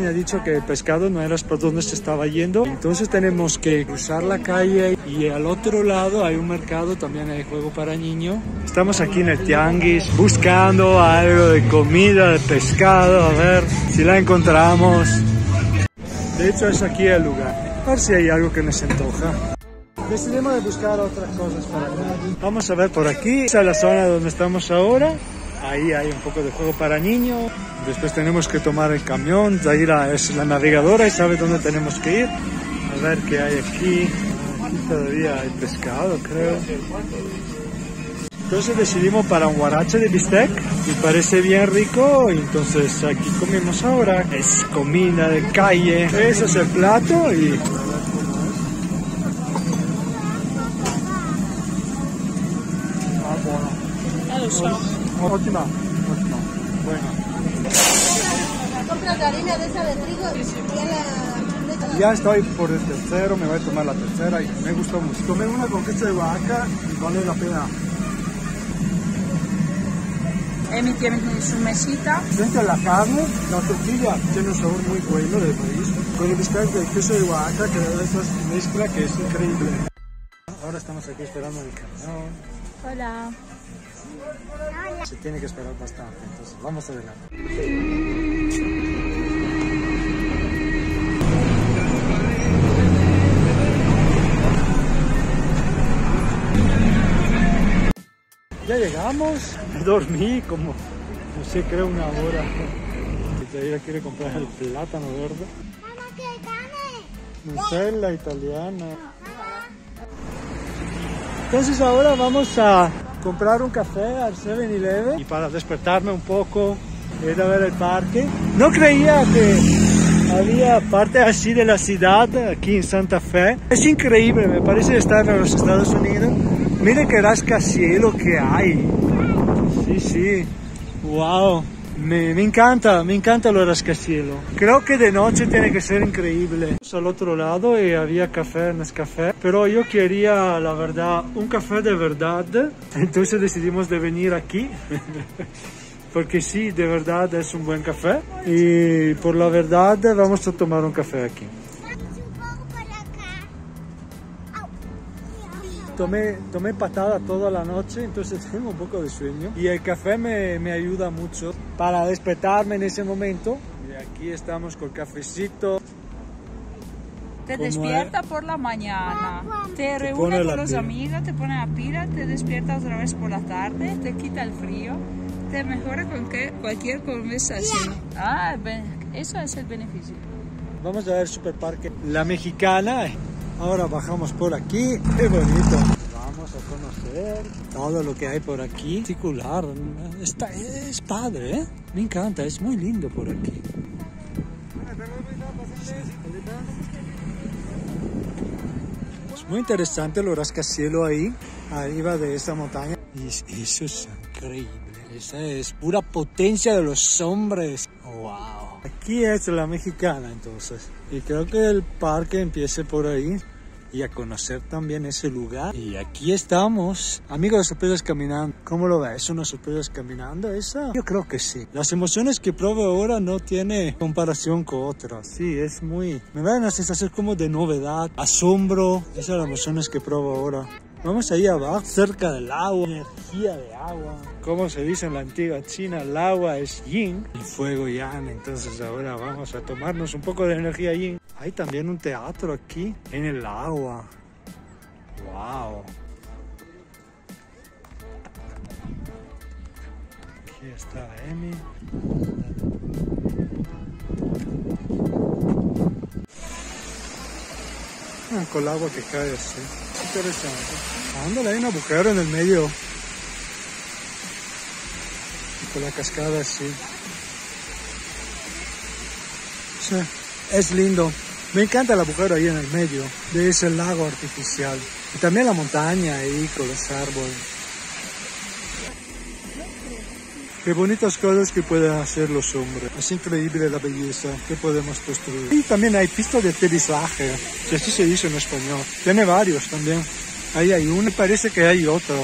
me ha dicho que el pescado no era por donde se estaba yendo. Entonces tenemos que cruzar la calle y al otro lado hay un mercado, también hay juego para niños. Estamos aquí en el tianguis buscando algo de comida, de pescado, a ver si la encontramos. De hecho es aquí el lugar, a ver si hay algo que nos antoja. Decidimos de buscar otras cosas para acá. Vamos a ver por aquí, esa es la zona donde estamos ahora. Ahí hay un poco de juego para niños. Después tenemos que tomar el camión, ir a la navegadora y sabe dónde tenemos que ir. A ver qué hay aquí. Aquí todavía hay pescado, creo. Entonces decidimos para un guarache de bistec y parece bien rico. Entonces aquí comimos ahora. Es comida de calle. Ese es el plato y... Ah, bueno. Ótima. Bueno. Compras la harina de esa de trigo y ya estoy por el tercero, me voy a tomar la tercera y me gustó mucho. Tomé una con queso de Oaxaca y vale la pena. Emi tiene su mesita. Frente a la carne, la tortilla tiene un sabor muy bueno de maíz. Con el bistec de queso de Oaxaca, que da esa mezcla que es increíble. Ahora estamos aquí esperando el camión. Hola. Se tiene que esperar bastante, entonces vamos adelante. Ya llegamos, dormí como, no sé, creo una hora. Ella quiere comprar el plátano verde. Nutella italiana. Entonces ahora vamos a comprar un café al 7-Eleven y para despertarme un poco ir a ver el parque. No creía que había parte así de la ciudad aquí en Santa Fe. Es increíble, me parece estar en los Estados Unidos. Mire que rascacielos que hay. Sí, wow, me encanta los rascacielos. Creo que de noche tiene que ser increíble. Al otro lado y había café en el café, pero yo quería, la verdad, un café de verdad. Entonces decidimos de venir aquí, porque sí, de verdad es un buen café. Y por la verdad vamos a tomar un café aquí. Tomé patada toda la noche, entonces tengo un poco de sueño. Y el café me ayuda mucho para despertarme en ese momento. Y aquí estamos con cafecito. Te despierta por la mañana, te reúne con los amigos, te pone la pila, te despierta otra vez por la tarde, te quita el frío, te mejora con cualquier conversación. Ah, eso es el beneficio. Vamos a ver Superparque La Mexicana. Ahora bajamos por aquí, qué bonito. Vamos a conocer todo lo que hay por aquí. Particular, es padre, ¿eh? Me encanta, es muy lindo por aquí. Muy interesante lo rascacielos ahí, arriba de esa montaña. Y eso es increíble. Esa es pura potencia de los hombres. ¡Wow! Aquí es La Mexicana, entonces. Y creo que el parque empiece por ahí y a conocer también ese lugar. Y aquí estamos. Amigos de Sorpresas Caminando, ¿cómo lo ves? ¿Es una sorpresa caminando esa? Yo creo que sí. Las emociones que pruebo ahora no tiene comparación con otras. Sí, es muy... Me da una sensación como de novedad, asombro. Esas son las emociones que pruebo ahora. Vamos ahí abajo, cerca del agua, energía de agua. Como se dice en la antigua China, el agua es yin y fuego yang. Entonces ahora vamos a tomarnos un poco de energía yin. Hay también un teatro aquí en el agua. ¡Wow! Aquí está Emi. Ah, con el agua que cae así. Interesante. Ándale, hay un agujero en el medio. Y con la cascada así. Sí, es lindo. Me encanta el agujero ahí en el medio de ese lago artificial. Y también la montaña ahí con los árboles. Qué bonitas cosas que pueden hacer los hombres. Es increíble la belleza que podemos construir. Y también hay pistas de aterrizaje, que así se dice en español. Tiene varios también. Ahí hay uno y parece que hay otro.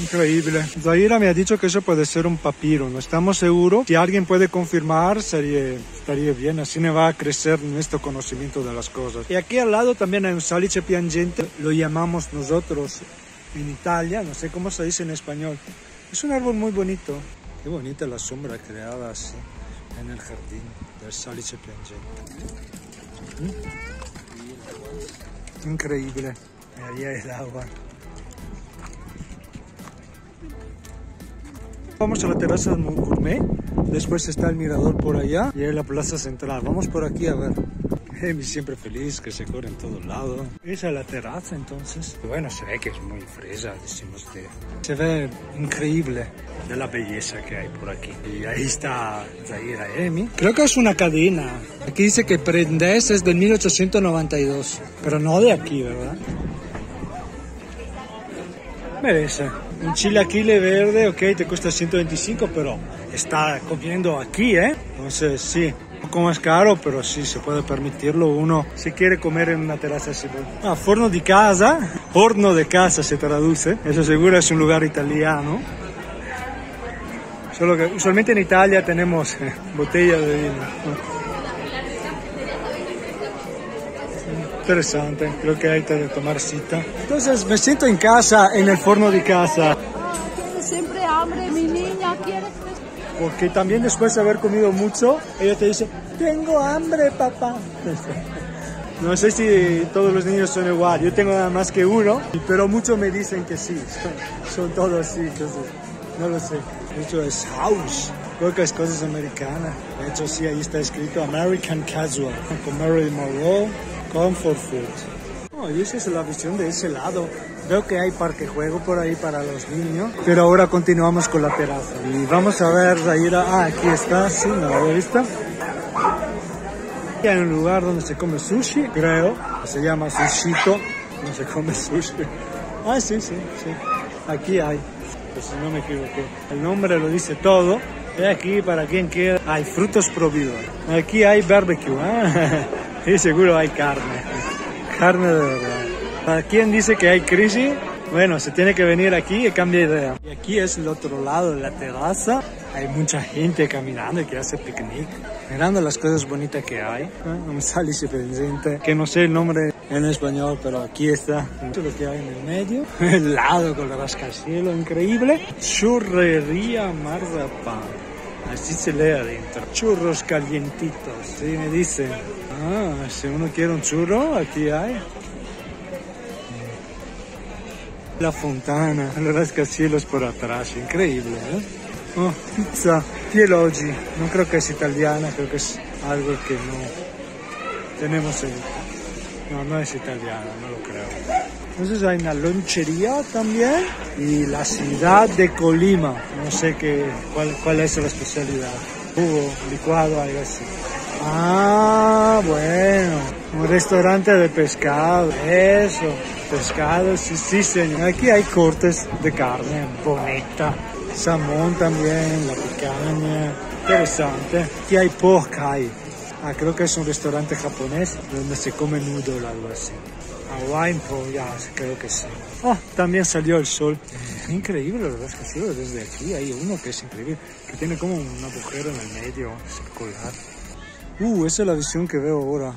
Increíble. Zaira me ha dicho que eso puede ser un papiro. No estamos seguros. Si alguien puede confirmar, estaría bien. Así me va a crecer nuestro conocimiento de las cosas. Y aquí al lado también hay un salice piangente. Lo llamamos nosotros en Italia. No sé cómo se dice en español. Es un árbol muy bonito. Qué bonita la sombra creada así en el jardín del salice piangente. Increíble. Allá el agua. Vamos a la terraza de Montgourmet, después está el mirador por allá y hay la plaza central. Vamos por aquí a ver. Siempre feliz, que se corre en todos lados. Esa es la terraza entonces. Bueno, se ve que es muy fresa, decimos que se ve increíble de la belleza que hay por aquí. Y ahí está Zaira Emi. Creo que es una cadena. Aquí dice que Prendés es de 1892, pero no de aquí, ¿verdad? Merece. Un chilaquile verde, ok, te cuesta 125, pero está comiendo aquí, ¿eh? Entonces, sí, un poco más caro, pero sí, se puede permitirlo uno si quiere comer en una terraza así. Ah, horno de casa se traduce. Eso seguro es un lugar italiano. Solo que usualmente en Italia tenemos botellas de vino. Interesante, creo que hay que tomar cita. Entonces me siento en casa, en el forno de casa. Tengo siempre hambre, mi niña, ¿quieres? Porque también después de haber comido mucho, ella te dice, tengo hambre, papá. No sé si todos los niños son igual, yo tengo nada más que uno, pero muchos me dicen que sí, son todos así, entonces no lo sé. De hecho es house, creo que es cosas americanas. De hecho sí, ahí está escrito American Casual, con Marilyn Monroe. Comfort food. Oh, y esa es la visión de ese lado. Veo que hay parque juego por ahí para los niños. Pero ahora continuamos con la terraza. Y vamos a ver, Zaira. Ah, aquí está, sí, no la había visto. Hay un lugar donde se come sushi, creo. Se llama Sushito. No se come sushi. Ah, sí, sí, sí. Aquí hay. Pues si no me equivoqué. El nombre lo dice todo. Y aquí, para quien quiera, hay frutos prohibidos. Aquí hay barbecue, ¿eh? Y seguro hay carne, carne de verdad. ¿Para quien dice que hay crisis? Bueno, se tiene que venir aquí y cambia idea. Y aquí es el otro lado de la terraza. Hay mucha gente caminando que hace picnic, mirando las cosas bonitas que hay. Un salice pendiente, que no sé el nombre en español, pero aquí está. Esto es lo que hay en el medio. El lado con el rascacielos, increíble. Churrería Marzapán. Así se lee adentro. Churros calientitos. Sí, me dicen. Ah, si uno quiere un churro, aquí hay. La Fontana. Los rascacielos por atrás. Increíble, ¿eh? Oh, pizza. Pieloggi. No creo que es italiana. Creo que es algo que no tenemos en... No, no es italiana. No lo creo. Entonces hay una lonchería también. Y la ciudad de Colima. No sé cuál es la especialidad. Jugo, licuado, algo así. Ah, bueno. Un restaurante de pescado. Eso. Pescado, sí, sí, señor. Aquí hay cortes de carne. Bonita. Salmón también, la picaña. Interesante. Aquí hay pokai. Ah, creo que es un restaurante japonés donde se come noodle, algo así. Wine Pro, ya, creo que sí. Ah, también salió el sol. Increíble, la verdad es que sí, desde aquí hay uno que es increíble, que tiene como un agujero en el medio, circular. Esa es la visión que veo ahora.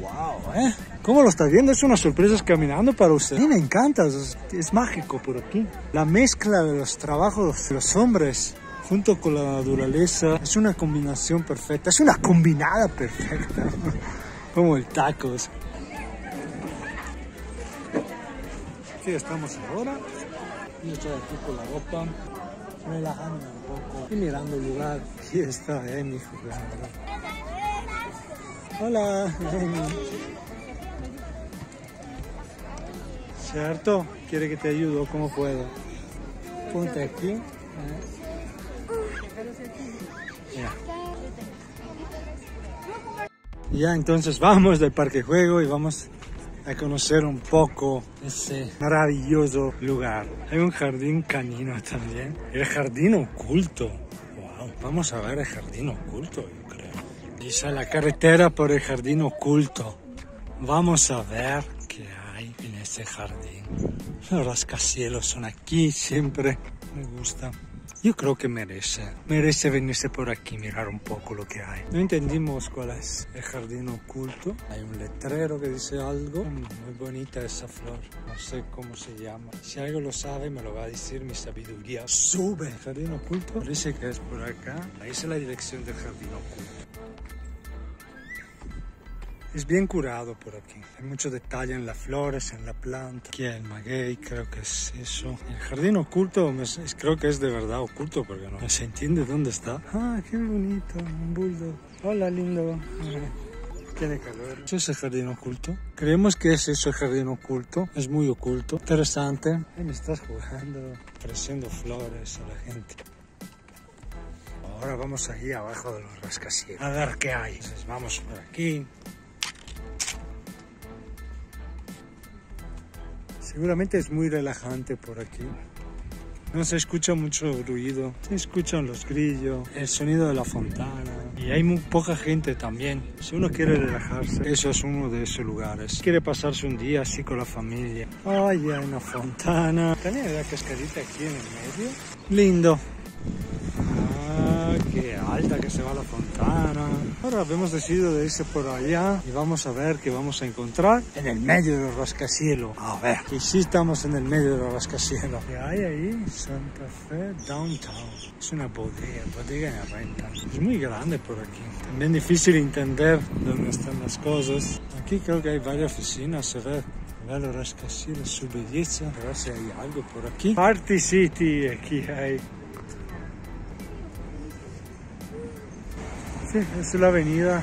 Wow, ¿eh? ¿Cómo lo está viendo? Es unas sorpresas caminando para usted. A mí me encanta, es mágico por aquí. La mezcla de los trabajos de los hombres junto con la naturaleza es una combinación perfecta, es una combinada perfecta. Como el tacos. Aquí estamos ahora. Yo estoy aquí con la ropa, relajando un poco y mirando el lugar. Aquí está Emi jugando. Hola, Emi. ¿Cierto? ¿Quiere que te ayude? ¿Cómo puedo? Ponte aquí. Mira. Ya, entonces vamos del parque juego y vamos a conocer un poco ese maravilloso lugar. Hay un jardín canino también. El jardín oculto. Wow, vamos a ver el jardín oculto, yo creo. Dice la carretera por el jardín oculto. Vamos a ver qué hay. hay en ese jardín. Los rascacielos son aquí siempre, me gusta. Yo creo que merece venirse por aquí, mirar un poco lo que hay. No entendimos cuál es el jardín oculto. Hay un letrero que dice algo. Muy bonita esa flor, no sé cómo se llama. Si algo lo sabe, me lo va a decir mi sabiduría. ¡Sube! El jardín oculto parece que es por acá. Ahí es la dirección del jardín oculto. Es bien curado por aquí, hay mucho detalle en las flores, en la planta. Aquí hay el maguey, creo que es eso. El jardín oculto, creo que es de verdad oculto porque no se entiende dónde está. Ah, qué bonito, un bulldog. Hola, lindo. Tiene calor. ¿Eso es el jardín oculto? Creemos que es eso el jardín oculto. Es muy oculto, interesante. Ay, me estás jugando, ofreciendo flores a la gente. Ahora vamos allí abajo de los rascacielos a ver qué hay. Entonces, vamos por aquí. Seguramente es muy relajante por aquí. No se escucha mucho ruido. Se escuchan los grillos, el sonido de la fontana. Y hay muy poca gente también. Si uno quiere relajarse, eso es uno de esos lugares. Quiere pasarse un día así con la familia. Ay, hay una fontana. ¿Tiene la cascarita aquí en el medio? Lindo. Qué alta que se va la fontana. Ahora hemos decidido de irse por allá y vamos a ver qué vamos a encontrar en el medio del rascacielos. A ver, y sí estamos en el medio del rascacielos. ¿Qué hay ahí? Santa Fe Downtown. Es una bodega de renta. Es muy grande por aquí. También difícil entender dónde están las cosas. Aquí creo que hay varias oficinas, se ve. Los rascacielos, su belleza. A ver si hay algo por aquí. Party City, aquí hay. Sí, es la avenida.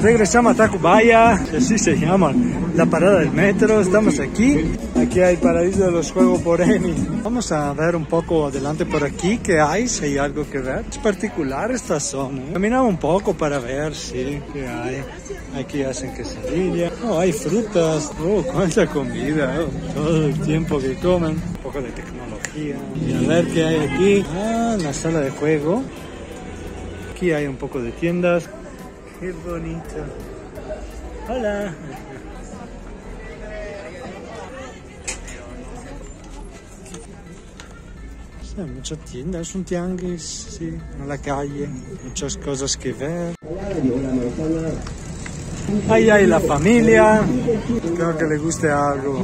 Regresamos a Tacubaya, así se llama la parada del metro. Estamos aquí hay paraíso de los juegos por Emi. Vamos a ver un poco adelante por aquí que hay, si hay algo que ver. Es particular esta zona, ¿eh? Caminamos un poco para ver si que hay. Aquí hacen quesadilla, oh, hay frutas, oh, cuánta comida, oh, todo el tiempo que comen. Un poco de tecnología y a ver qué hay aquí. Ah, la sala de juego. Aquí hay un poco de tiendas. Qué bonito. Hola. Sí, hay muchas tiendas, es un tianguis, sí, en la calle, muchas cosas que ver. Ahí hay la familia, creo que le guste algo.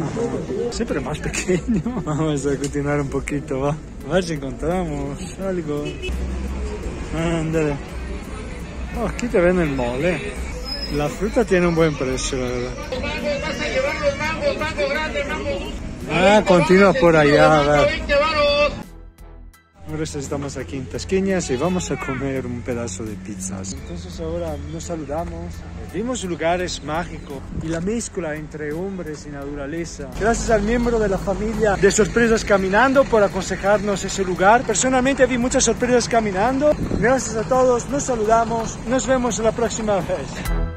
Ajá. Siempre más pequeño. Vamos a continuar un poquito, va. A ver si encontramos algo. Ándale. Oh, aquí te ven el mole. La fruta tiene un buen precio, la verdad. Ah, continúa por allá, a ver. Ahora estamos aquí en Tasqueñas y vamos a comer un pedazo de pizzas. Entonces ahora nos saludamos. Vimos lugares mágicos y la mezcla entre hombres y naturaleza. Gracias al miembro de la familia de Sorpresas Caminando por aconsejarnos ese lugar. Personalmente vi muchas sorpresas caminando. Gracias a todos, nos saludamos, nos vemos la próxima vez.